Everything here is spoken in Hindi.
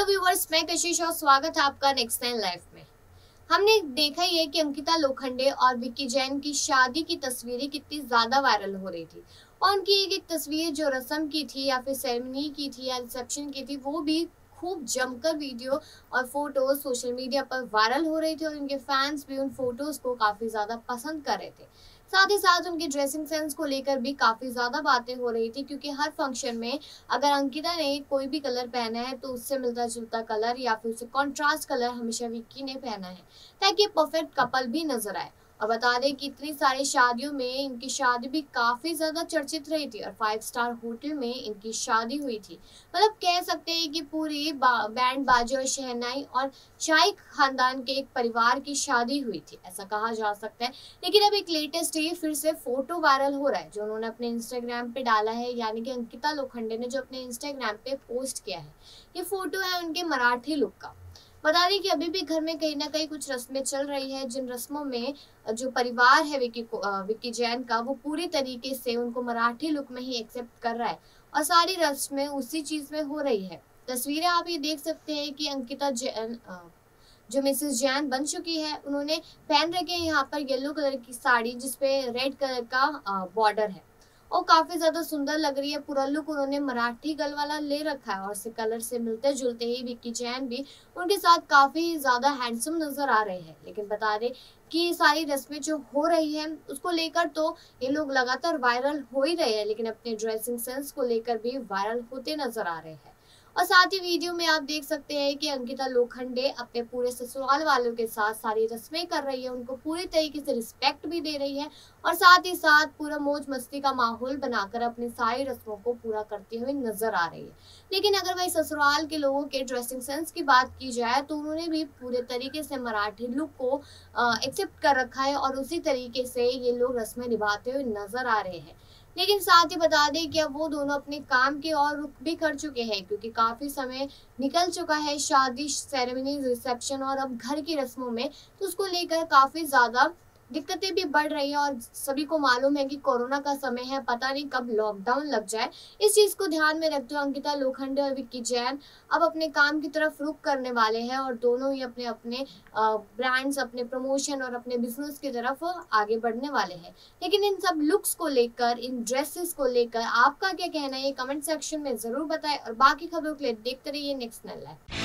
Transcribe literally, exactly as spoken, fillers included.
हेलो व्यूवर्स, मैं कशिश और स्वागत है आपका नेक्स्ट नाइन लाइफ में। हमने देखा ही है कि अंकिता लोखंडे और विक्की जैन की शादी की तस्वीरें कितनी ज़्यादा वायरल हो रही थी और उनकी एक एक तस्वीर जो रस्म की थी या फिर सेरेमनी की थी या रिसेप्शन की थी वो भी खूब जमकर वीडियो और फोटोज सोशल मीडिया पर वायरल हो रही थी और उनके फैंस भी उन फोटोज को काफ़ी ज़्यादा पसंद कर रहे थे। साथ ही साथ उनके ड्रेसिंग सेंस को लेकर भी काफ़ी ज़्यादा बातें हो रही थी क्योंकि हर फंक्शन में अगर अंकिता ने कोई भी कलर पहना है तो उससे मिलता जुलता कलर या फिर उससे कॉन्ट्रास्ट कलर हमेशा विक्की ने पहना है ताकि परफेक्ट कपल भी नजर आए। और बता दें कि इतनी सारी शादियों में इनकी शादी भी काफ़ी ज़्यादा चर्चित रही थी और फाइव स्टार होटल में इनकी शादी हुई थी। मतलब कह सकते हैं कि पूरी बैंड बाजे और शहनाई और शाही खानदान के एक परिवार की शादी हुई थी, ऐसा कहा जा सकता है। लेकिन अब एक लेटेस्ट ही फिर से फोटो वायरल हो रहा है जो उन्होंने अपने इंस्टाग्राम पे डाला है, यानी कि अंकिता लोखंडे ने जो अपने इंस्टाग्राम पे पोस्ट किया है। ये फोटो है उनके मराठी लुक का। बता दें कि अभी भी घर में कहीं ना कहीं कुछ रस्में चल रही है, जिन रस्मों में जो परिवार है विक्की विक्की जैन का वो पूरी तरीके से उनको मराठी लुक में ही एक्सेप्ट कर रहा है और सारी रस्में उसी चीज में हो रही है। तस्वीरें आप ये देख सकते हैं कि अंकिता जैन जो मिसेस जैन बन चुकी है उन्होंने पहन रखे हैं यहाँ पर येलो कलर की साड़ी जिसपे रेड कलर का बॉर्डर है और काफी ज्यादा सुंदर लग रही है। पूरा लुक उन्होंने मराठी गल वाला ले रखा है और इस कलर से मिलते जुलते ही विक्की जैन भी उनके साथ काफी ज्यादा हैंडसम नजर आ रहे हैं। लेकिन बता दें कि सारी रस्में जो हो रही है उसको लेकर तो ये लोग लगातार वायरल हो ही रहे हैं, लेकिन अपने ड्रेसिंग सेंस को लेकर भी वायरल होते नजर आ रहे हैं। और साथ ही वीडियो में आप देख सकते हैं कि अंकिता लोखंडे अपने पूरे ससुराल वालों के साथ सारी रस्में कर रही है, उनको पूरी तरीके से रिस्पेक्ट भी दे रही है और साथ ही साथ पूरा मौज मस्ती का माहौल बनाकर अपनी सारी रस्मों को पूरा करते हुए नजर आ रही है। लेकिन अगर वही ससुराल के लोगों के ड्रेसिंग सेंस की बात की जाए तो उन्होंने भी पूरे तरीके से मराठी लुक को एक्सेप्ट कर रखा है और उसी तरीके से ये लोग रस्में निभाते हुए नजर आ रहे हैं। लेकिन साथ ही बता दें कि अब वो दोनों अपने काम के और रुख भी कर चुके हैं क्योंकि काफ़ी समय निकल चुका है शादी सेरेमनी रिसेप्शन और अब घर की रस्मों में, तो उसको लेकर काफ़ी ज़्यादा दिक्कतें भी बढ़ रही हैं और सभी को मालूम है कि कोरोना का समय है, पता नहीं कब लॉकडाउन लग जाए। इस चीज़ को ध्यान में रखते हुए अंकिता लोखंडे और विक्की जैन अब अपने काम की तरफ रुख करने वाले हैं और दोनों ही अपने अपने ब्रांड्स, अपने प्रमोशन और अपने बिजनेस की तरफ आगे बढ़ने वाले हैं। लेकिन इन सब लुक्स को लेकर, इन ड्रेसेस को लेकर आपका क्या कहना है ये कमेंट सेक्शन में ज़रूर बताएं और बाकी खबरों के लिए देखते रहिए नेक्स्ट नाइन लाइफ।